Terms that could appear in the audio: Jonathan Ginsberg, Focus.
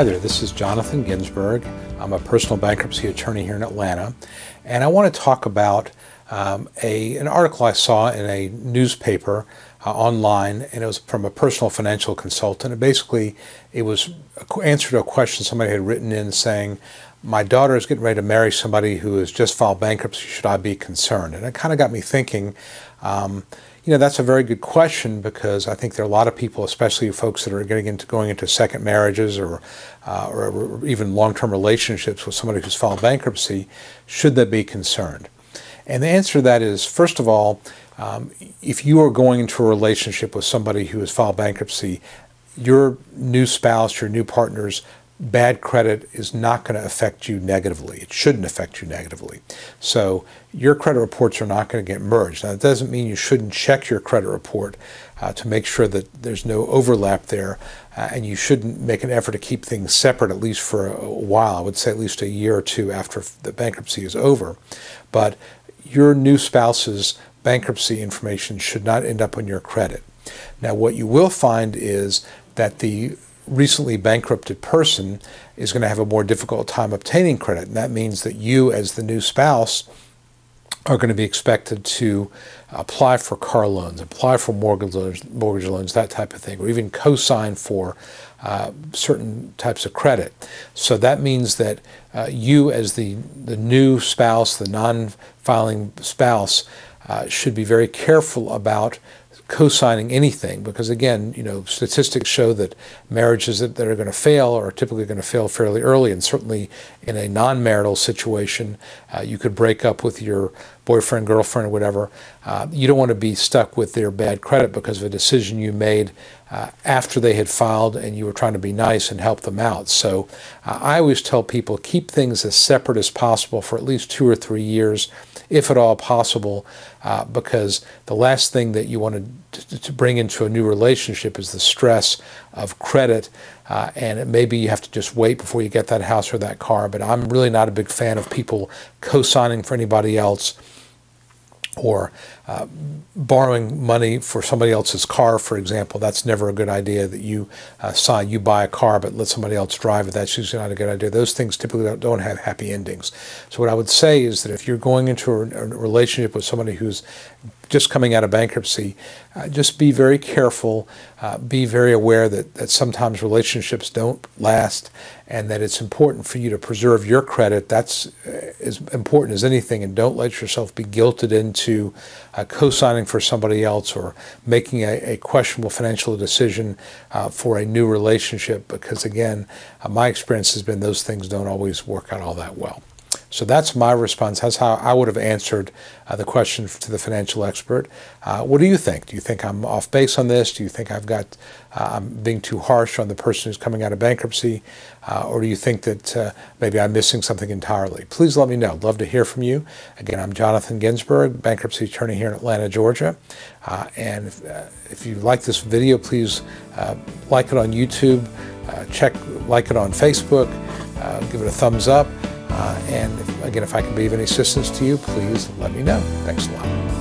Hi there, this is Jonathan Ginsberg. I'm a personal bankruptcy attorney here in Atlanta, and I want to talk about an article I saw in a newspaper online, and it was from a personal financial consultant. And basically, it was an answer to a question somebody had written in saying, "My daughter is getting ready to marry somebody who has just filed bankruptcy. Should I be concerned?" And it kind of got me thinking, you know, that's a very good question, because I think there are a lot of people, especially folks that are going into second marriages or even long-term relationships with somebody who's filed bankruptcy. Should they be concerned? And the answer to that is, first of all, if you are going into a relationship with somebody who has filed bankruptcy, your new spouse, your new partner's bad credit is not going to affect you negatively. It shouldn't affect you negatively. So your credit reports are not going to get merged. Now, that doesn't mean you shouldn't check your credit report to make sure that there's no overlap there, and you shouldn't make an effort to keep things separate, at least for a while. I would say at least a year or two after the bankruptcy is over. But your new spouse's bankruptcy information should not end up on your credit. Now, what you will find is that the recently bankrupted person is going to have a more difficult time obtaining credit. And that means that you, as the new spouse, are going to be expected to apply for car loans, apply for mortgage loans, that type of thing, or even co-sign for certain types of credit. So that means that you, as the new spouse, the non-filing spouse, should be very careful about co-signing anything, because again, you know, statistics show that marriages that are going to fail are typically going to fail fairly early, and certainly in a non-marital situation, you could break up with your boyfriend, girlfriend, or whatever. You don't want to be stuck with their bad credit because of a decision you made after they had filed and you were trying to be nice and help them out. So I always tell people, keep things as separate as possible for at least 2 or 3 years, if at all possible, because the last thing that you want to bring into a new relationship is the stress of credit, and maybe you have to just wait before you get that house or that car. But I'm really not a big fan of people co-signing for anybody else, or borrowing money for somebody else's car, for example. That's never a good idea, that you sign, you buy a car, but let somebody else drive it. That's usually not a good idea. Those things typically don't have happy endings. So what I would say is that if you're going into a relationship with somebody who's just coming out of bankruptcy, just be very careful, be very aware that sometimes relationships don't last, and that it's important for you to preserve your credit. That's as important as anything, and don't let yourself be guilted into co-signing for somebody else or making a questionable financial decision for a new relationship, because again, my experience has been those things don't always work out all that well. So that's my response. That's how I would have answered the question to the financial expert. What do you think? Do you think I'm off base on this? Do you think I'm being too harsh on the person who's coming out of bankruptcy? Or do you think that maybe I'm missing something entirely? Please let me know. Love to hear from you. Again, I'm Jonathan Ginsberg, bankruptcy attorney here in Atlanta, Georgia. And if you like this video, please like it on YouTube, like it on Facebook, give it a thumbs up. And again, if I can be of any assistance to you, please let me know. Thanks a lot.